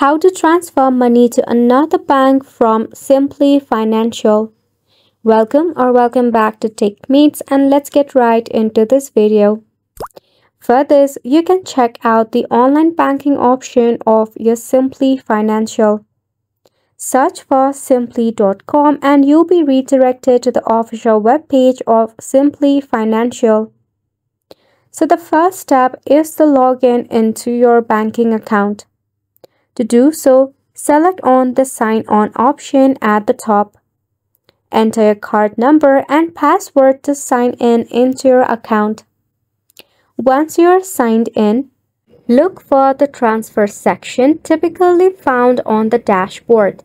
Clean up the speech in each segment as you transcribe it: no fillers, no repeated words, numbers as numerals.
How to transfer money to another bank from Simplii Financial. Welcome back to Techmates, and let's get right into this video. For this, you can check out the online banking option of your Simplii Financial. Search for simplii.com and you'll be redirected to the official webpage of Simplii Financial. So the first step is the login into your banking account. To do so, select on the Sign On option at the top. Enter your card number and password to sign in into your account. Once you are signed in, look for the transfer section typically found on the dashboard.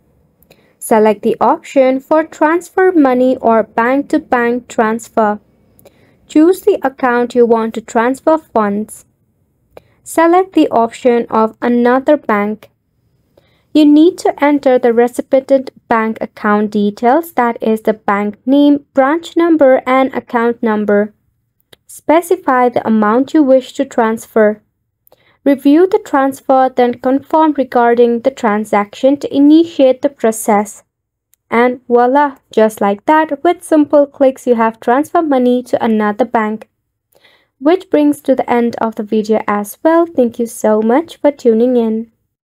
Select the option for transfer money or bank-to-bank transfer. Choose the account you want to transfer funds. Select the option of another bank. You need to enter the recipient bank account details, that is the bank name, branch number, and account number. Specify the amount you wish to transfer. Review the transfer, then confirm regarding the transaction to initiate the process. And voila, just like that, with simple clicks, you have transferred money to another bank. Which brings to the end of the video as well. Thank you so much for tuning in.